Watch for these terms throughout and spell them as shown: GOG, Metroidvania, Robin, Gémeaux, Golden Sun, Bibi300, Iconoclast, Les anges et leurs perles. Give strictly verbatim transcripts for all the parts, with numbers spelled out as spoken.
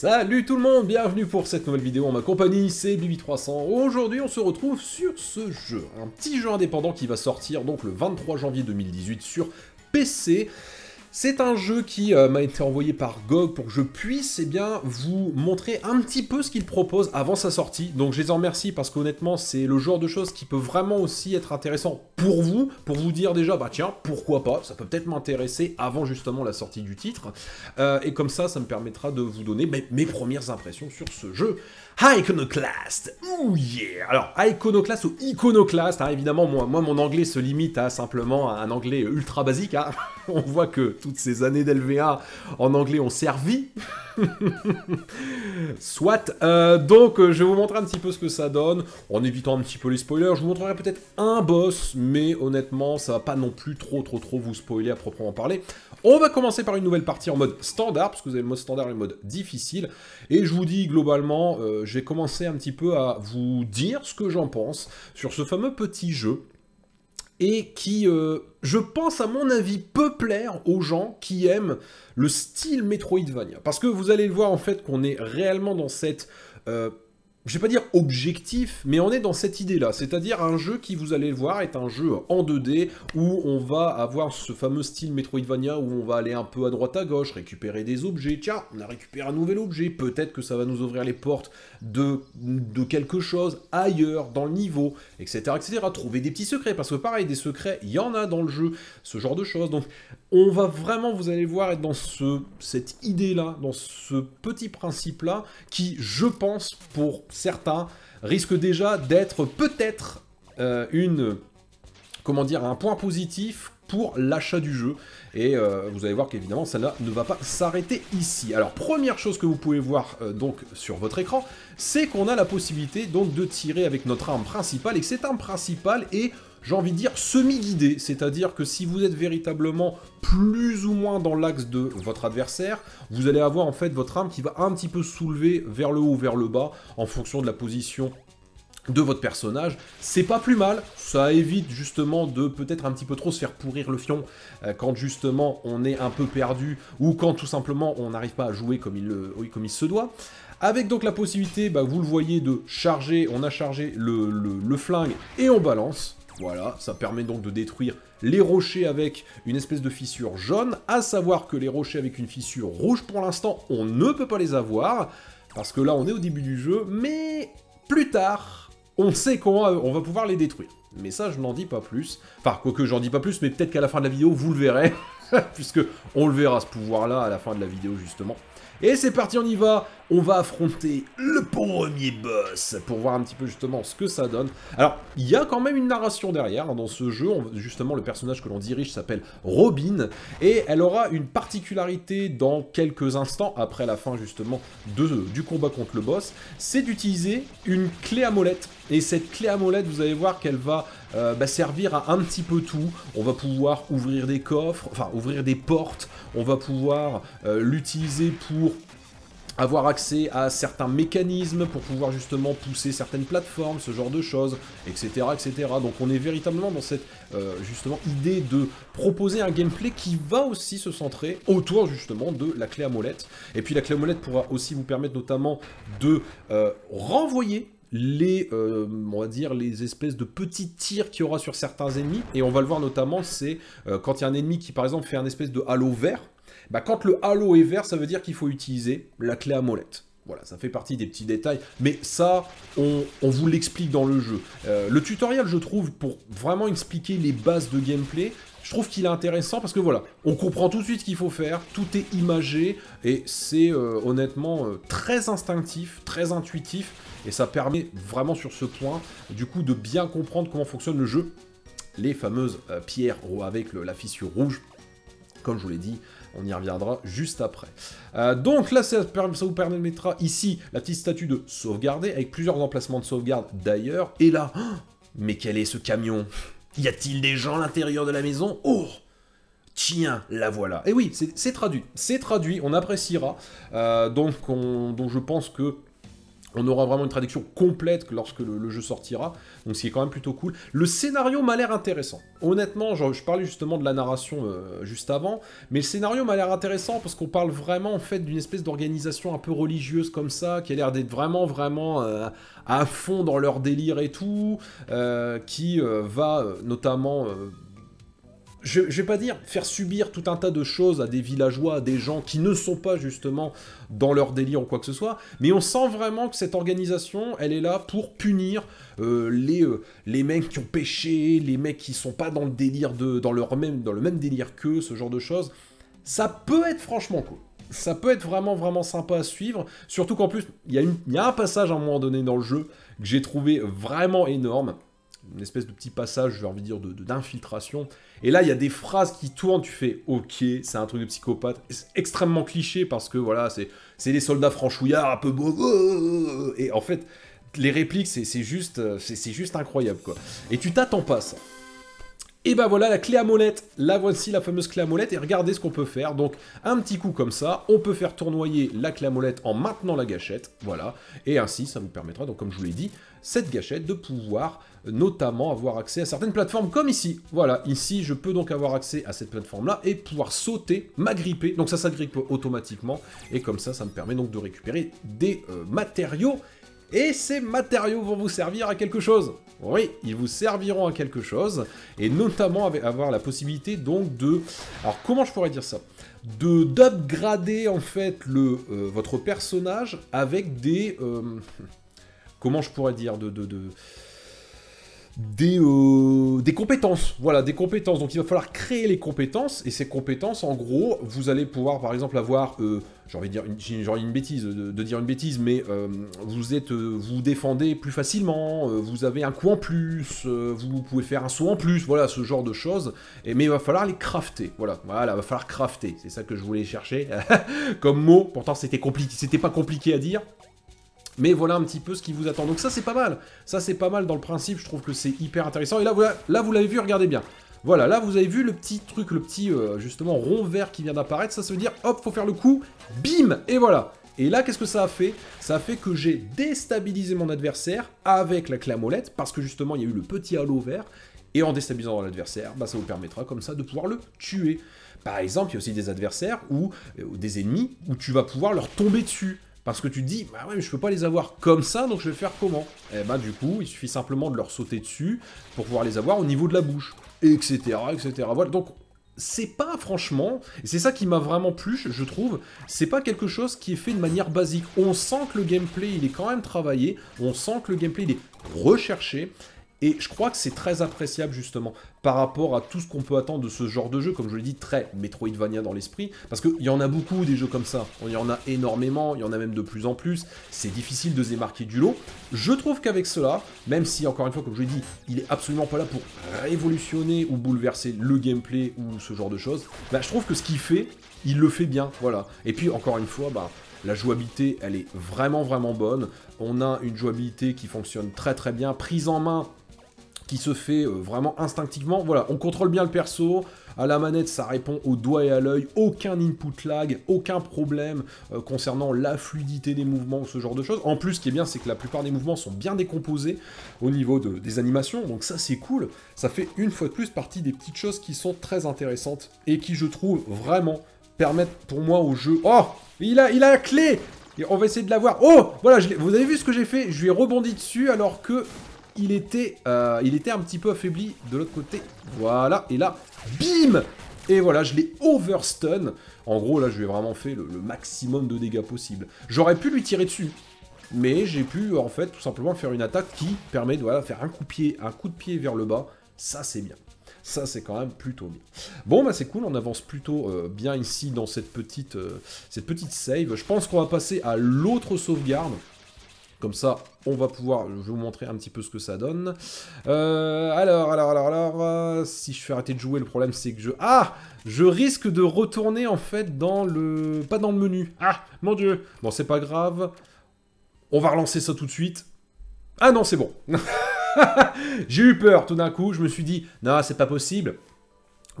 Salut tout le monde, bienvenue pour cette nouvelle vidéo en ma compagnie, c'est Bibi trois cents. Aujourd'hui on se retrouve sur ce jeu, un petit jeu indépendant qui va sortir donc le vingt-trois janvier deux mille dix-huit sur P C. C'est un jeu qui euh, m'a été envoyé par G O G pour que je puisse eh bien, vous montrer un petit peu ce qu'il propose avant sa sortie. Donc je les en remercie parce qu'honnêtement c'est le genre de choses qui peut vraiment aussi être intéressant pour vous, pour vous dire déjà bah tiens pourquoi pas, ça peut peut-être m'intéresser avant justement la sortie du titre. Euh, et comme ça, ça me permettra de vous donner mes, mes premières impressions sur ce jeu. Iconoclast, oh yeah. Alors Iconoclast ou Iconoclast, hein, évidemment moi, moi mon anglais se limite à simplement un anglais ultra basique, hein. On voit que toutes ces années d'L V A en anglais ont servi. Soit. Euh, donc, euh, je vais vous montrer un petit peu ce que ça donne, en évitant un petit peu les spoilers. Je vous montrerai peut-être un boss, mais honnêtement, ça va pas non plus trop, trop, trop vous spoiler à proprement parler. On va commencer par une nouvelle partie en mode standard, parce que vous avez le mode standard et le mode difficile. Et je vous dis, globalement, euh, je vais commencer un petit peu à vous dire ce que j'en pense sur ce fameux petit jeu. Et qui, euh, je pense, à mon avis, peut plaire aux gens qui aiment le style Metroidvania. Parce que vous allez le voir, en fait, qu'on est réellement dans cette... Euh, je vais pas dire objectif, mais on est dans cette idée-là. C'est-à-dire un jeu qui, vous allez le voir, est un jeu en deux D, où on va avoir ce fameux style Metroidvania, où on va aller un peu à droite à gauche, récupérer des objets. Tiens, on a récupéré un nouvel objet. Peut-être que ça va nous ouvrir les portes de, de quelque chose ailleurs, dans le niveau, et cetera, et cetera. Trouver des petits secrets, parce que pareil, des secrets, il y en a dans le jeu, ce genre de choses. Donc, on va vraiment, vous allez le voir, être dans ce, cette idée-là, dans ce petit principe-là, qui, je pense, pour... certains risquent déjà d'être peut-être euh, une, comment dire, un point positif pour l'achat du jeu. Et euh, vous allez voir qu'évidemment, celle-là ne va pas s'arrêter ici. Alors, première chose que vous pouvez voir euh, donc sur votre écran, c'est qu'on a la possibilité donc de tirer avec notre arme principale, et que cette arme principale est, j'ai envie de dire, semi-guidée. C'est-à-dire que si vous êtes véritablement plus ou moins dans l'axe de votre adversaire, vous allez avoir en fait votre arme qui va un petit peu soulever vers le haut ou vers le bas en fonction de la position de votre personnage. C'est pas plus mal, ça évite justement de peut-être un petit peu trop se faire pourrir le fion euh, quand justement on est un peu perdu ou quand tout simplement on n'arrive pas à jouer comme il, le, comme il se doit. Avec donc la possibilité, bah, vous le voyez, de charger, on a chargé le, le, le flingue et on balance. Voilà, ça permet donc de détruire les rochers avec une espèce de fissure jaune, à savoir que les rochers avec une fissure rouge, pour l'instant, on ne peut pas les avoir, parce que là, on est au début du jeu, mais plus tard, on sait qu'on on va pouvoir les détruire. Mais ça, je n'en dis pas plus. Enfin, quoique j'en dis pas plus, mais peut-être qu'à la fin de la vidéo, vous le verrez, puisque on le verra, ce pouvoir-là, à la fin de la vidéo, justement. Et c'est parti, on y va. On va affronter le premier boss pour voir un petit peu justement ce que ça donne. Alors, il y a quand même une narration derrière. Dans ce jeu, on, justement, le personnage que l'on dirige s'appelle Robin. Et elle aura une particularité dans quelques instants, après la fin justement de, du combat contre le boss, c'est d'utiliser une clé à molette. Et cette clé à molette, vous allez voir qu'elle va euh, bah, servir à un petit peu tout. On va pouvoir ouvrir des coffres, enfin ouvrir des portes. On va pouvoir euh, l'utiliser pour avoir accès à certains mécanismes, pour pouvoir justement pousser certaines plateformes, ce genre de choses, et cetera, et cetera. Donc on est véritablement dans cette euh, justement idée de proposer un gameplay qui va aussi se centrer autour justement de la clé à molette. Et puis la clé à molette pourra aussi vous permettre notamment de euh, renvoyer les, euh, on va dire, les espèces de petits tirs qu'il y aura sur certains ennemis. Et on va le voir notamment, c'est euh, quand il y a un ennemi qui par exemple fait un espèce de halo vert, bah quand le halo est vert, ça veut dire qu'il faut utiliser la clé à molette. Voilà, ça fait partie des petits détails, mais ça, on, on vous l'explique dans le jeu. Euh, le tutoriel, je trouve, pour vraiment expliquer les bases de gameplay, je trouve qu'il est intéressant parce que voilà, on comprend tout de suite ce qu'il faut faire, tout est imagé, et c'est euh, honnêtement euh, très instinctif, très intuitif, et ça permet vraiment sur ce point, du coup, de bien comprendre comment fonctionne le jeu. Les fameuses euh, pierres avec le, la fissure rouge, comme je vous l'ai dit, on y reviendra juste après. Euh, donc là, ça, ça vous permettra ici la petite statue de sauvegarder, avec plusieurs emplacements de sauvegarde d'ailleurs. Et là, oh, mais quel est ce camion? Y a-t-il des gens à l'intérieur de la maison? Oh, tiens, la voilà. Et oui, c'est traduit, c'est traduit, on appréciera. Euh, donc, on, donc je pense que On aura vraiment une traduction complète lorsque le, le jeu sortira, donc ce qui est quand même plutôt cool. Le scénario m'a l'air intéressant. Honnêtement, je, je parlais justement de la narration euh, juste avant, mais le scénario m'a l'air intéressant parce qu'on parle vraiment en fait d'une espèce d'organisation un peu religieuse comme ça, qui a l'air d'être vraiment, vraiment euh, à fond dans leur délire et tout, euh, qui euh, va euh, notamment... Euh, Je, je vais pas dire faire subir tout un tas de choses à des villageois, à des gens qui ne sont pas justement dans leur délire ou quoi que ce soit, mais on sent vraiment que cette organisation, elle est là pour punir euh, les, euh, les mecs qui ont péché, les mecs qui sont pas dans le délire de, dans leur même, dans le même délire qu'eux, ce genre de choses. Ça peut être franchement cool. Ça peut être vraiment, vraiment sympa à suivre. Surtout qu'en plus, il y, y a un passage à un moment donné dans le jeu que j'ai trouvé vraiment énorme. Une espèce de petit passage, j'ai envie de dire, d'infiltration. Et là, il y a des phrases qui tournent, tu fais « Ok, c'est un truc de psychopathe ». C'est extrêmement cliché parce que, voilà, c'est les soldats franchouillards un peu beaux. Et en fait, les répliques, c'est juste, c'est juste incroyable, quoi. Et tu t'attends pas à ça. Et ben voilà, la clé à molette. La voici, la fameuse clé à molette. Et regardez ce qu'on peut faire. Donc, un petit coup comme ça. On peut faire tournoyer la clé à molette en maintenant la gâchette. Voilà. Et ainsi, ça vous permettra, donc comme je vous l'ai dit, cette gâchette de pouvoir notamment avoir accès à certaines plateformes comme ici. Voilà, ici je peux donc avoir accès à cette plateforme là et pouvoir sauter, m'agripper, donc ça s'agrippe automatiquement et comme ça ça me permet donc de récupérer des euh, matériaux et ces matériaux vont vous servir à quelque chose. Oui, ils vous serviront à quelque chose et notamment avec, avoir la possibilité donc de... Alors comment je pourrais dire ça ? De d'upgrader en fait le, euh, votre personnage avec des... Euh... Comment je pourrais dire de, de, de... Des, euh, des compétences, voilà, des compétences. Donc il va falloir créer les compétences, et ces compétences, en gros, vous allez pouvoir, par exemple, avoir, euh, j'ai envie de dire une, genre une bêtise, de, de dire une bêtise, mais euh, vous êtes, euh, vous défendez plus facilement, euh, vous avez un coup en plus, euh, vous pouvez faire un saut en plus, voilà, ce genre de choses. Et mais il va falloir les crafter, voilà, voilà, il va falloir crafter. C'est ça que je voulais chercher comme mot. Pourtant, c'était compliqué, c'était pas compliqué à dire. Mais voilà un petit peu ce qui vous attend. Donc ça, c'est pas mal. Ça, c'est pas mal dans le principe. Je trouve que c'est hyper intéressant. Et là, voilà, là vous l'avez vu, regardez bien. Voilà, là, vous avez vu le petit truc, le petit, euh, justement, rond vert qui vient d'apparaître. Ça, ça veut dire, hop, faut faire le coup. Bim. Et voilà. Et là, qu'est-ce que ça a fait? Ça a fait que j'ai déstabilisé mon adversaire avec la clé à molette parce que, justement, il y a eu le petit halo vert. Et en déstabilisant l'adversaire, bah, ça vous permettra, comme ça, de pouvoir le tuer. Par exemple, il y a aussi des adversaires ou euh, des ennemis où tu vas pouvoir leur tomber dessus. Parce que tu te dis, bah ouais, mais je peux pas les avoir comme ça, donc je vais faire comment? Eh ben du coup, il suffit simplement de leur sauter dessus pour pouvoir les avoir au niveau de la bouche, et cetera, et cetera. Voilà, donc c'est pas franchement, c'est ça qui m'a vraiment plu, je trouve, c'est pas quelque chose qui est fait de manière basique. On sent que le gameplay, il est quand même travaillé, on sent que le gameplay, il est recherché, et je crois que c'est très appréciable justement par rapport à tout ce qu'on peut attendre de ce genre de jeu, comme je l'ai dit, très Metroidvania dans l'esprit, parce qu'il y en a beaucoup des jeux comme ça, il y en a énormément, il y en a même de plus en plus, c'est difficile de se démarquer du lot. Je trouve qu'avec cela, même si encore une fois, comme je l'ai dit, il n'est absolument pas là pour révolutionner ou bouleverser le gameplay ou ce genre de choses, bah, je trouve que ce qu'il fait, il le fait bien, voilà. Et puis encore une fois, bah... la jouabilité, elle est vraiment, vraiment bonne. On a une jouabilité qui fonctionne très, très bien. Prise en main, qui se fait euh, vraiment instinctivement. Voilà, on contrôle bien le perso. À la manette, ça répond au doigt et à l'œil. Aucun input lag, aucun problème euh, concernant la fluidité des mouvements, ce genre de choses. En plus, ce qui est bien, c'est que la plupart des mouvements sont bien décomposés au niveau de, des animations. Donc ça, c'est cool. Ça fait une fois de plus partie des petites choses qui sont très intéressantes et qui, je trouve, vraiment permettent pour moi au jeu... Oh! Il a, il a la clé. Et on va essayer de l'avoir. Oh, voilà, je vous avez vu ce que j'ai fait? Je lui ai rebondi dessus alors que il était, euh, il était un petit peu affaibli de l'autre côté. Voilà, et là, bim. Et voilà, je l'ai overstun. En gros, là, je lui ai vraiment fait le, le maximum de dégâts possible. J'aurais pu lui tirer dessus. Mais j'ai pu, en fait, tout simplement faire une attaque qui permet de voilà, faire un coup de pied, un coup de pied vers le bas. Ça, c'est bien. Ça, c'est quand même plutôt bien. Bon, bah c'est cool, on avance plutôt euh, bien ici dans cette petite, euh, cette petite save. Je pense qu'on va passer à l'autre sauvegarde. Comme ça, on va pouvoir... Je vais vous montrer un petit peu ce que ça donne. Euh, alors, alors, alors, alors... Euh, si je fais arrêter de jouer, le problème, c'est que je... Ah! Je risque de retourner, en fait, dans le... Pas dans le menu. Ah! Mon Dieu! Bon, c'est pas grave. On va relancer ça tout de suite. Ah non, c'est bon. J'ai eu peur tout d'un coup, je me suis dit, non, c'est pas possible.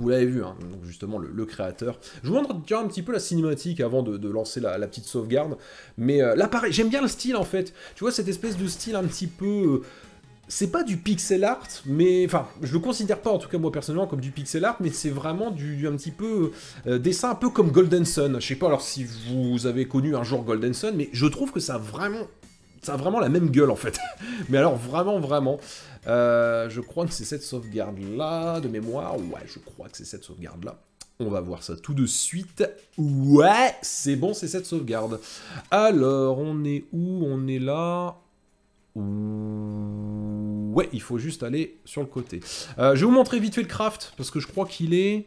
Vous l'avez vu, hein, donc justement le, le créateur. Je vous montre déjà un petit peu la cinématique avant de, de lancer la, la petite sauvegarde. Mais euh, là pareil, j'aime bien le style en fait. Tu vois cette espèce de style un petit peu... Euh, c'est pas du pixel art, mais... Enfin, je le considère pas en tout cas moi personnellement comme du pixel art, mais c'est vraiment du un petit peu... Euh, dessin un peu comme Golden Sun. Je sais pas alors si vous avez connu un jour Golden Sun, mais je trouve que ça a vraiment... Ça a vraiment la même gueule en fait. Mais alors vraiment, vraiment. Euh, je crois que c'est cette sauvegarde là de mémoire. Ouais, je crois que c'est cette sauvegarde là. On va voir ça tout de suite. Ouais, c'est bon, c'est cette sauvegarde. Alors, on est où? On est là. Ouais, il faut juste aller sur le côté. Euh, je vais vous montrer vite fait le craft parce que je crois qu'il est...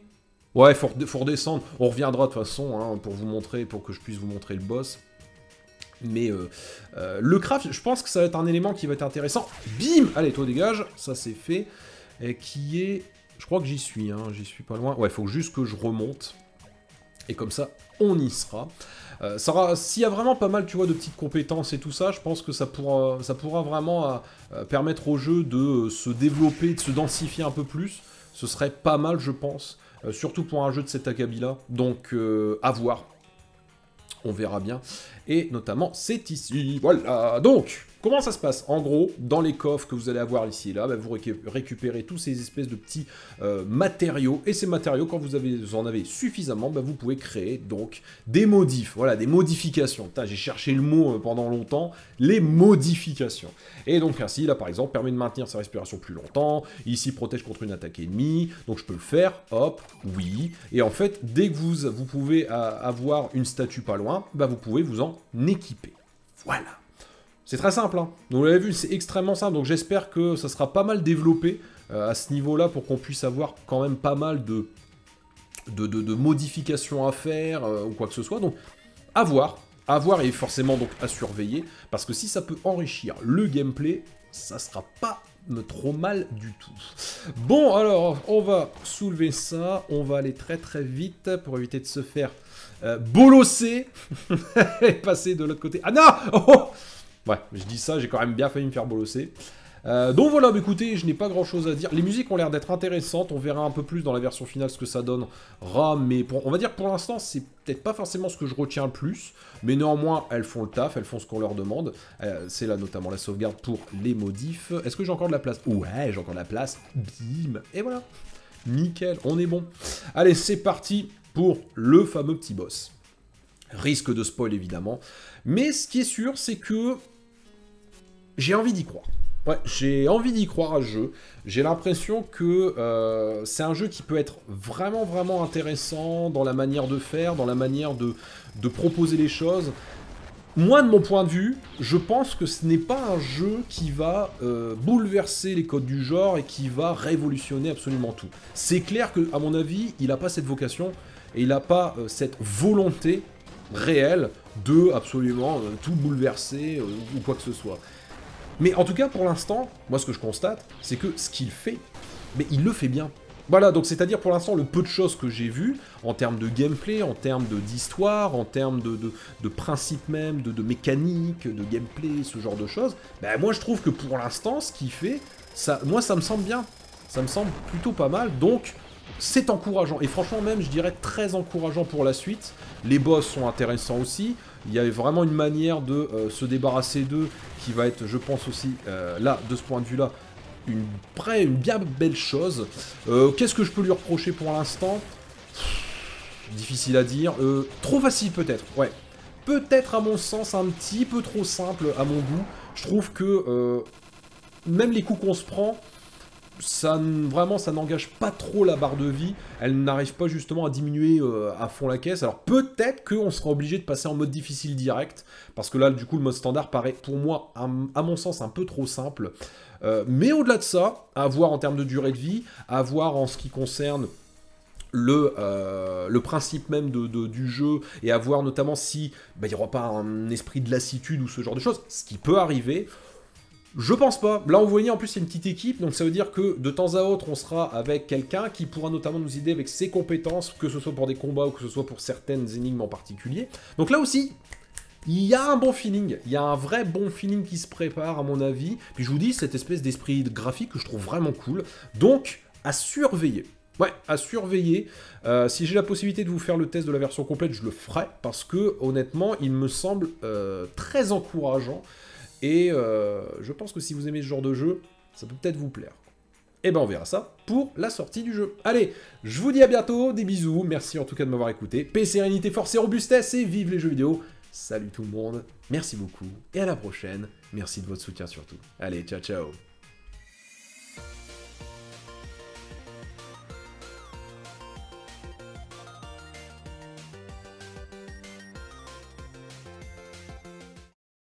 Ouais, faut, faut redescendre. On reviendra de toute façon hein, pour vous montrer, pour que je puisse vous montrer le boss. Mais euh, euh, le craft, je pense que ça va être un élément qui va être intéressant. Bim! Allez, toi dégage, ça c'est fait. Et qui est... Je crois que j'y suis, hein. J'y suis pas loin. Ouais, faut juste que je remonte. Et comme ça, on y sera. Euh, sera... S'il y a vraiment pas mal, tu vois, de petites compétences et tout ça, je pense que ça pourra, ça pourra vraiment euh, permettre au jeu de se développer, de se densifier un peu plus. Ce serait pas mal, je pense. Euh, surtout pour un jeu de cet acabit-là. Donc, euh, à voir. On verra bien, et notamment c'est ici, voilà. Donc, comment ça se passe? En gros, dans les coffres que vous allez avoir ici et là, bah, vous récu récupérez tous ces espèces de petits euh, matériaux, et ces matériaux, quand vous, avez, vous en avez suffisamment, bah, vous pouvez créer donc des modifs, voilà, des modifications. J'ai cherché le mot euh, pendant longtemps, les modifications. Et donc ainsi, là par exemple, permet de maintenir sa respiration plus longtemps, ici protège contre une attaque ennemie, donc je peux le faire, hop, oui. Et en fait, dès que vous, vous pouvez à, avoir une statue pas loin, bah vous pouvez vous en équiper. Voilà. C'est très simple, hein. Donc vous l'avez vu, c'est extrêmement simple. Donc j'espère que ça sera pas mal développé euh, à ce niveau-là pour qu'on puisse avoir quand même pas mal de, de, de, de modifications à faire euh, ou quoi que ce soit. Donc à voir. À voir et forcément donc à surveiller. Parce que si ça peut enrichir le gameplay, ça sera pas trop mal du tout. Bon, alors, on va soulever ça. On va aller très très vite pour éviter de se faire... Euh, bolosser et passer de l'autre côté. Ah non oh ouais, je dis ça, j'ai quand même bien failli me faire bolosser. Euh, donc voilà, bah écoutez, je n'ai pas grand chose à dire. Les musiques ont l'air d'être intéressantes, on verra un peu plus dans la version finale ce que ça donnera. Mais pour, on va dire que pour l'instant, c'est peut-être pas forcément ce que je retiens le plus. Mais néanmoins, elles font le taf, elles font ce qu'on leur demande. Euh, c'est là notamment la sauvegarde pour les modifs. Est-ce que j'ai encore de la place? Ouais, j'ai encore de la place. Bim. Et voilà. Nickel, on est bon. Allez, c'est parti pour le fameux petit boss. Risque de spoil, évidemment. Mais ce qui est sûr, c'est que... J'ai envie d'y croire. Ouais, j'ai envie d'y croire à ce jeu. J'ai l'impression que euh, c'est un jeu qui peut être vraiment, vraiment intéressant dans la manière de faire, dans la manière de, de proposer les choses. Moi, de mon point de vue, je pense que ce n'est pas un jeu qui va euh, bouleverser les codes du genre et qui va révolutionner absolument tout. C'est clair que, à mon avis, il n'a pas cette vocation... Et il n'a pas euh, cette volonté réelle de absolument euh, tout bouleverser euh, ou quoi que ce soit. Mais en tout cas, pour l'instant, moi ce que je constate, c'est que ce qu'il fait, mais il le fait bien. Voilà, donc c'est-à-dire pour l'instant, le peu de choses que j'ai vues, en termes de gameplay, en termes d'histoire, en termes de, de, de principe même, de, de mécanique, de gameplay, ce genre de choses, bah, moi je trouve que pour l'instant, ce qu'il fait, ça, moi ça me semble bien. Ça me semble plutôt pas mal, donc... C'est encourageant, et franchement même, je dirais très encourageant pour la suite. Les boss sont intéressants aussi. Il y avait vraiment une manière de euh, se débarrasser d'eux qui va être, je pense aussi, euh, là, de ce point de vue-là, une, une bien belle chose. Euh, Qu'est-ce que je peux lui reprocher pour l'instant? Difficile à dire. Euh, trop facile peut-être, ouais. Peut-être à mon sens un petit peu trop simple à mon goût. Je trouve que euh, même les coups qu'on se prend... Ça, vraiment, ça n'engage pas trop la barre de vie. Elle n'arrive pas justement à diminuer euh, à fond la caisse. Alors peut-être qu'on sera obligé de passer en mode difficile direct. Parce que là, du coup, le mode standard paraît pour moi, un, à mon sens, un peu trop simple. Euh, mais au-delà de ça, à voir en termes de durée de vie, à voir en ce qui concerne... Le, euh, le principe même de, de, du jeu, et à voir notamment si bah, il n'y aura pas un esprit de lassitude ou ce genre de choses, ce qui peut arriver. Je pense pas. Là, on voyait en plus, c'est une petite équipe, donc ça veut dire que de temps à autre, on sera avec quelqu'un qui pourra notamment nous aider avec ses compétences, que ce soit pour des combats ou que ce soit pour certaines énigmes en particulier. Donc là aussi, il y a un bon feeling. Il y a un vrai bon feeling qui se prépare, à mon avis. Puis je vous dis, cette espèce d'esprit graphique que je trouve vraiment cool. Donc, à surveiller. Ouais, à surveiller. Euh, si j'ai la possibilité de vous faire le test de la version complète, je le ferai, parce que, honnêtement, il me semble euh, très encourageant, et euh, je pense que si vous aimez ce genre de jeu, ça peut peut-être vous plaire. Et ben on verra ça pour la sortie du jeu. Allez, je vous dis à bientôt, des bisous, merci en tout cas de m'avoir écouté. Paix, sérénité, force et robustesse, et vive les jeux vidéo. Salut tout le monde, merci beaucoup, et à la prochaine. Merci de votre soutien surtout. Allez, ciao, ciao.